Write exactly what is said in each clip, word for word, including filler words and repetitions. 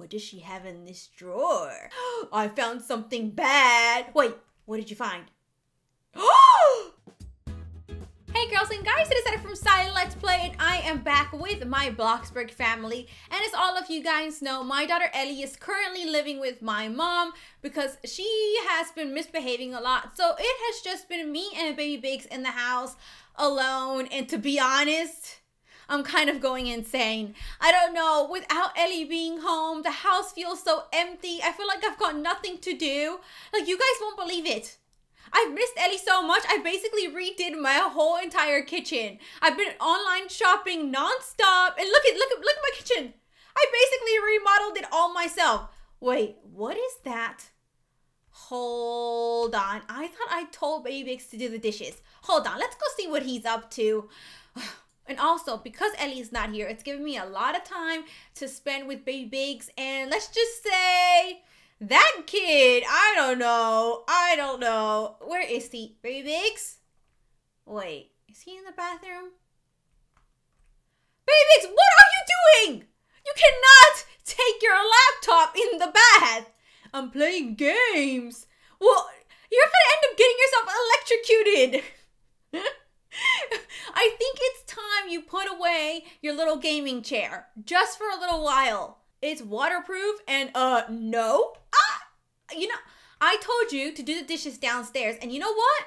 What does she have in this drawer? I found something bad. Wait, what did you find? Oh! Hey girls and guys, it is Edda from ZaiLetsPlay and I am back with my Bloxburg family. And as all of you guys know, my daughter Ellie is currently living with my mom because she has been misbehaving a lot. So it has just been me and Baby Biggs in the house alone, and to be honest, I'm kind of going insane. I don't know, without Ellie being home, the house feels so empty. I feel like I've got nothing to do. Like, you guys won't believe it. I've missed Ellie so much, I basically redid my whole entire kitchen. I've been online shopping non-stop, and look at, look at, look at my kitchen. I basically remodeled it all myself. Wait, what is that? Hold on, I thought I told Baby Biggs to do the dishes. Hold on, let's go see what he's up to. And also, because Ellie's not here, it's giving me a lot of time to spend with Baby Biggs. And let's just say, that kid, I don't know. I don't know. Where is he? Baby Biggs? Wait, is he in the bathroom? Baby Biggs, what are you doing? You cannot take your laptop in the bath. I'm playing games. Well, you're going to end up getting yourself electrocuted. I think it's time you put away your little gaming chair just for a little while. It's waterproof and uh no. Ah, you know, I told you to do the dishes downstairs, and you know what?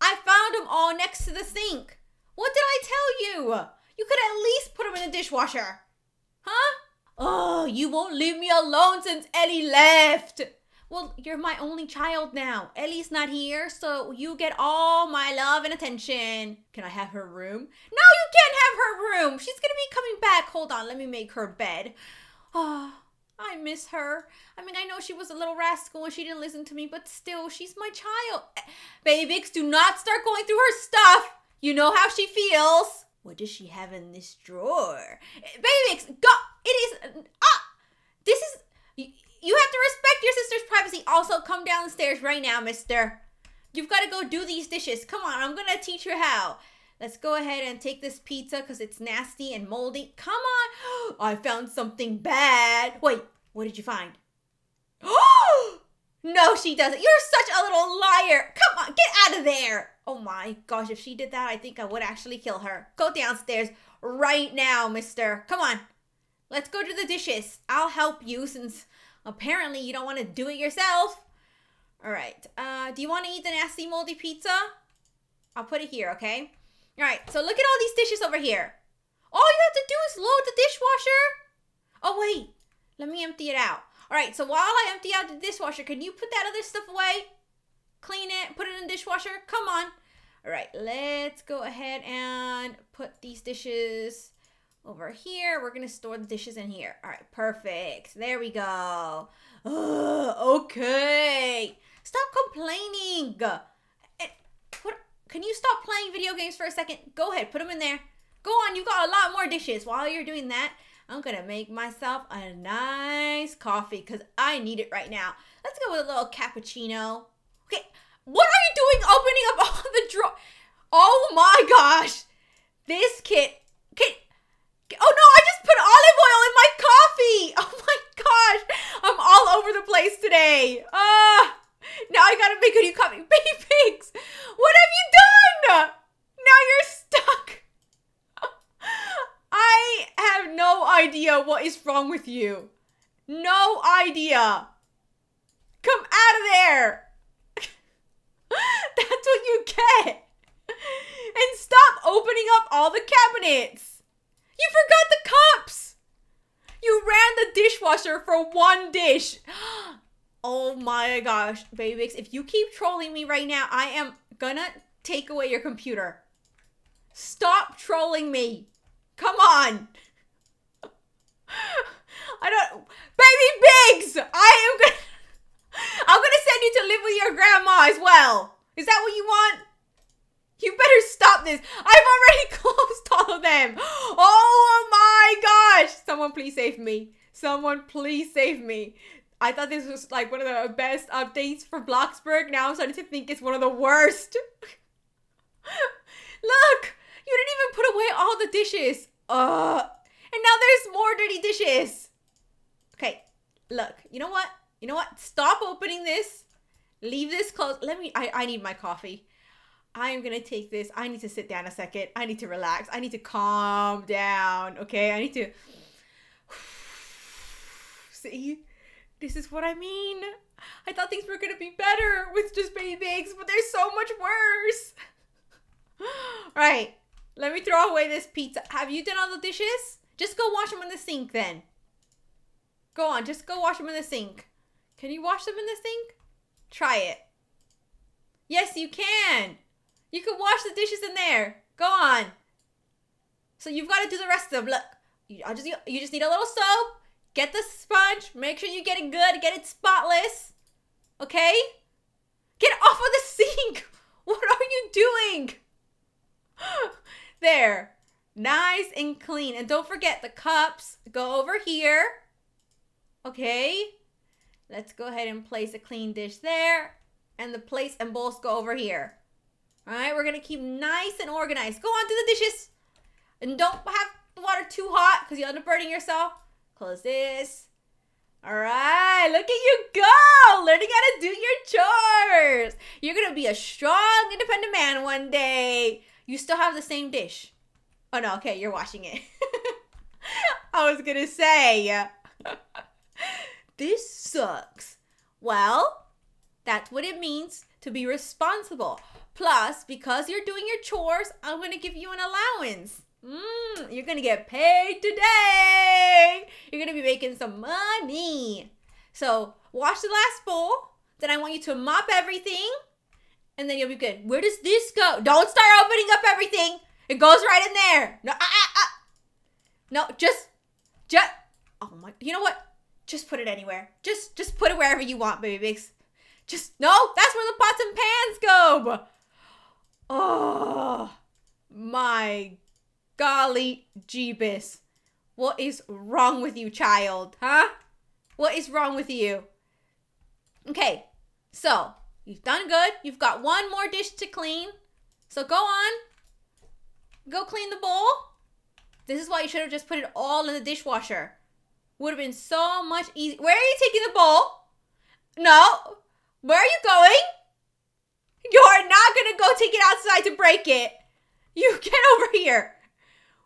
I found them all next to the sink. What did I tell you? You could at least put them in the dishwasher. Huh? Oh, you won't leave me alone since Ellie left. Well, you're my only child now. Ellie's not here, so you get all my love and attention. Can I have her room? No, you can't have her room. She's gonna be coming back. Hold on, let me make her bed. Oh, I miss her. I mean, I know she was a little rascal and she didn't listen to me, but still, she's my child. Baby Biggs, do not start going through her stuff. You know how she feels. What does she have in this drawer? Baby Biggs, go. It is, ah, this is, you have to respect your sister's privacy. Also, come downstairs right now, mister. You've got to go do these dishes. Come on, I'm going to teach you how. Let's go ahead and take this pizza because it's nasty and moldy. Come on. I found something bad. Wait, what did you find? Oh, no, she doesn't. You're such a little liar. Come on, get out of there. Oh my gosh, if she did that, I think I would actually kill her. Go downstairs right now, mister. Come on. Let's go do the dishes. I'll help you since... apparently, you don't want to do it yourself. All right. Uh, do you want to eat the nasty, moldy pizza? I'll put it here, okay? All right. So look at all these dishes over here. All you have to do is load the dishwasher. Oh, wait. Let me empty it out. All right. So while I empty out the dishwasher, can you put that other stuff away? Clean it. Put it in the dishwasher. Come on. All right. Let's go ahead and put these dishes over here. We're gonna store the dishes in here. All right, perfect. There we go. Ugh, okay. Stop complaining. What, can you stop playing video games for a second? Go ahead, put them in there. Go on, you've got a lot more dishes. While you're doing that, I'm gonna make myself a nice coffee because I need it right now. Let's go with a little cappuccino. Okay, what are you doing opening up all the drawer? Oh my gosh. This kid, kid, oh no, I just put olive oil in my coffee. Oh my gosh. I'm all over the place today. Ah, uh, now I gotta make a new coffee. Baby Biggs, what have you done? Now you're stuck. I have no idea what is wrong with you. No idea. Come out of there. That's what you get. And stop opening up all the cabinets. You forgot the cups! You ran the dishwasher for one dish! Oh my gosh, Baby Biggs, if you keep trolling me right now, I am gonna take away your computer. Stop trolling me! Come on! I don't... Baby Biggs! I am gonna... I'm gonna send you to live with your grandma as well! Is that what you want? You better stop this. I've already closed all of them. Oh my gosh. Someone please save me. Someone please save me. I thought this was like one of the best updates for Bloxburg. Now I'm starting to think it's one of the worst. Look, you didn't even put away all the dishes. Uh, and now there's more dirty dishes. Okay, look, you know what? You know what? Stop opening this. Leave this closed. Let me, I, I need my coffee. I am gonna take this. I need to sit down a second. I need to relax. I need to calm down, okay? I need to, see? This is what I mean. I thought things were gonna be better with just Baby Biggs, but they're so much worse. All right, let me throw away this pizza. Have you done all the dishes? Just go wash them in the sink then. Go on, just go wash them in the sink. Can you wash them in the sink? Try it. Yes, you can. You can wash the dishes in there. Go on. So you've got to do the rest of them. Look, you, I just, you just need a little soap. Get the sponge. Make sure you get it good. Get it spotless. Okay? Get off of the sink. What are you doing? There. Nice and clean. And don't forget the cups. Go over here. Okay? Let's go ahead and place a clean dish there. And the plates and bowls go over here. All right? We're going to keep nice and organized. Go on, do the dishes. And don't have the water too hot because you'll end up burning yourself. Close this. All right. Look at you go. Learning how to do your chores. You're going to be a strong, independent man one day. You still have the same dish. Oh, no. Okay. You're washing it. I was going to say. This sucks. Well, that's what it means to be responsible. Plus, because you're doing your chores, I'm going to give you an allowance. Mm, you're going to get paid today. You're going to be making some money. So wash the last bowl. Then I want you to mop everything. And then you'll be good. Where does this go? Don't start opening up everything. It goes right in there. No, ah, ah, ah. No, just, just, oh my, you know what? Just put it anywhere. Just, just put it wherever you want, Baby Biggs. Just, no, that's where the pots and pans go. Oh, my golly jeebus. What is wrong with you, child? Huh? What is wrong with you? Okay, so you've done good. You've got one more dish to clean. So go on. Go clean the bowl. This is why you should have just put it all in the dishwasher. Would have been so much easier. Where are you taking the bowl? No. Where are you going? You're not going to go take it outside to break it. You get over here.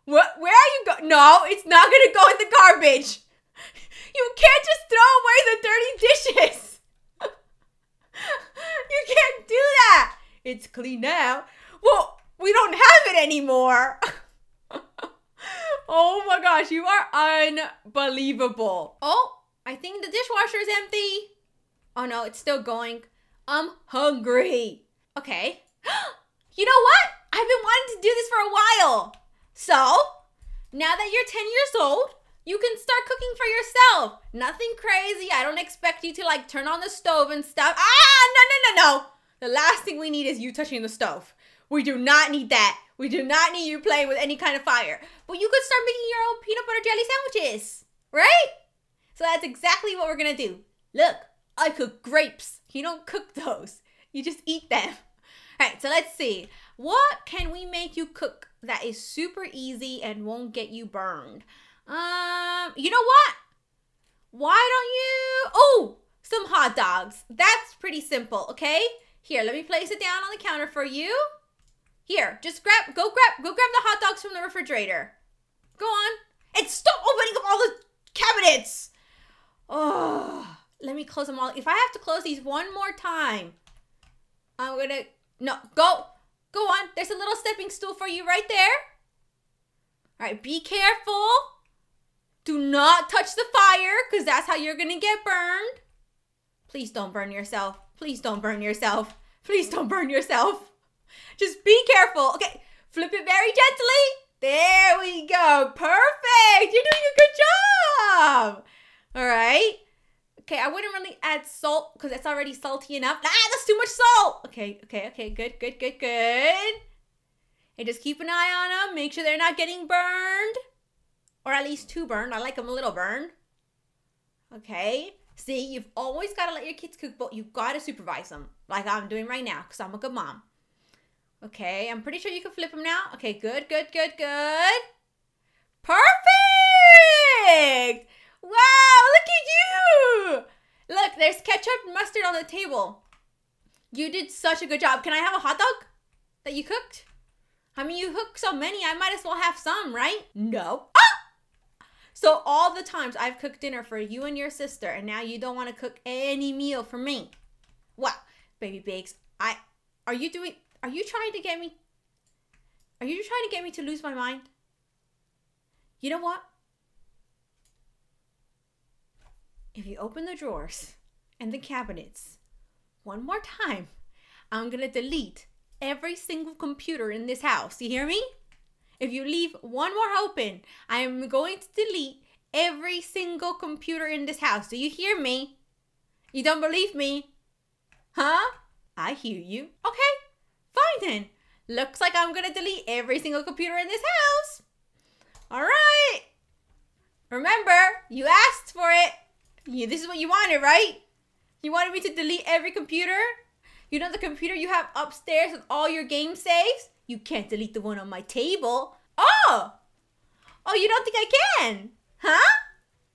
What? Where are you going? No, it's not going to go in the garbage. You can't just throw away the dirty dishes. You can't do that. It's clean now. Well, we don't have it anymore. Oh my gosh, you are unbelievable. Oh, I think the dishwasher is empty. Oh no, it's still going. I'm hungry. Okay. You know what? I've been wanting to do this for a while. So, now that you're ten years old, you can start cooking for yourself. Nothing crazy. I don't expect you to like turn on the stove and stuff. Ah, no, no, no, no. The last thing we need is you touching the stove. We do not need that. We do not need you playing with any kind of fire. But you could start making your own peanut butter jelly sandwiches, right? So that's exactly what we're gonna do. Look. I cook grapes. You don't cook those. You just eat them. All right, so let's see. What can we make you cook that is super easy and won't get you burned? Um, you know what? Why don't you... Oh, some hot dogs. That's pretty simple, okay? Here, let me place it down on the counter for you. Here, just grab... Go grab, go grab the hot dogs from the refrigerator. Go on. And stop opening up all the cabinets. Oh... Let me close them all. If I have to close these one more time, I'm gonna, no, go, go on. There's a little stepping stool for you right there. All right, be careful. Do not touch the fire because that's how you're gonna get burned. Please don't burn yourself. Please don't burn yourself. Please don't burn yourself. Just be careful. Okay, flip it very gently. There we go, perfect. You're doing a good job. All right. Okay, I wouldn't really add salt because it's already salty enough. Ah, that's too much salt. Okay, okay, okay, good, good, good, good. And just keep an eye on them. Make sure they're not getting burned. Or at least too burned. I like them a little burned. Okay. See, you've always got to let your kids cook, but you've got to supervise them. Like I'm doing right now because I'm a good mom. Okay, I'm pretty sure you can flip them now. Okay, good, good, good, good. Perfect! Wow, look at you! Look, there's ketchup and mustard on the table. You did such a good job. Can I have a hot dog that you cooked? I mean, you cooked so many, I might as well have some, right? No. Ah! So all the times I've cooked dinner for you and your sister, and now you don't want to cook any meal for me. Wow, Baby Biggs, I, are you doing, are you trying to get me, are you trying to get me to lose my mind? You know what? If you open the drawers and the cabinets one more time, I'm gonna delete every single computer in this house. You hear me? If you leave one more open, I am going to delete every single computer in this house. Do you hear me? You don't believe me? Huh? I hear you. Okay, fine then. Looks like I'm gonna delete every single computer in this house. All right. Remember, you asked for it. You, this is what you wanted, right? You wanted me to delete every computer? You know the computer you have upstairs with all your game saves? You can't delete the one on my table. Oh! Oh, you don't think I can? Huh?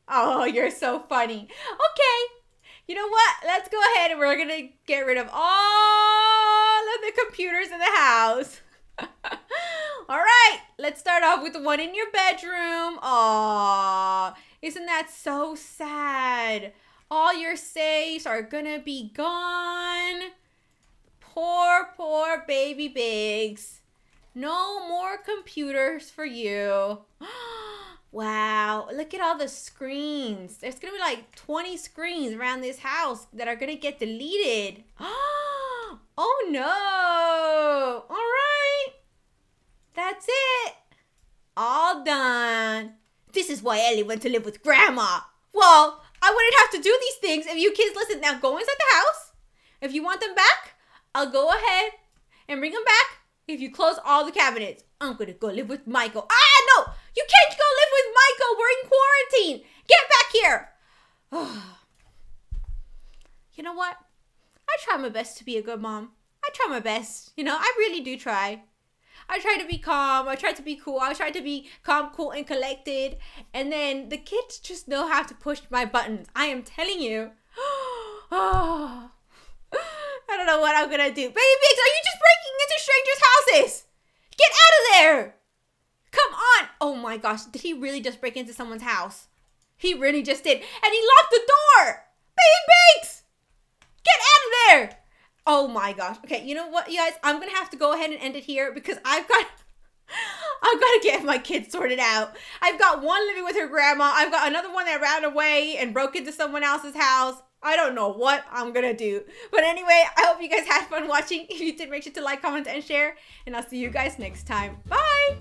Oh, you're so funny. Okay. You know what? Let's go ahead and we're gonna get rid of all of the computers in the house. All right. Let's start off with the one in your bedroom. Aww. Isn't that so sad? All your saves are gonna be gone. Poor, poor Baby Biggs. No more computers for you. Wow, look at all the screens. There's gonna be like twenty screens around this house that are gonna get deleted. Oh no, all right. That's it, all done. This is why Ellie went to live with Grandma. Well, I wouldn't have to do these things if you kids, listen, now go inside the house. If you want them back, I'll go ahead and bring them back. If you close all the cabinets, I'm gonna go live with Michael. Ah, no, you can't go live with Michael. We're in quarantine. Get back here. Oh. You know what? I try my best to be a good mom. I try my best. You know, I really do try. I try to be calm. I try to be cool. I try to be calm, cool, and collected. And then the kids just know how to push my buttons. I am telling you. Oh, I don't know what I'm gonna do. Baby Biggs, are you just breaking into strangers' houses? Get out of there! Come on! Oh my gosh, did he really just break into someone's house? He really just did. And he locked the door! Baby Biggs! Get out of there! Oh my gosh. Okay, you know what, you guys? I'm gonna have to go ahead and end it here because I've got I've got to get my kids sorted out. I've got one living with her grandma. I've got another one that ran away and broke into someone else's house. I don't know what I'm gonna do. But anyway, I hope you guys had fun watching. If you did, make sure to like, comment, and share. And I'll see you guys next time. Bye!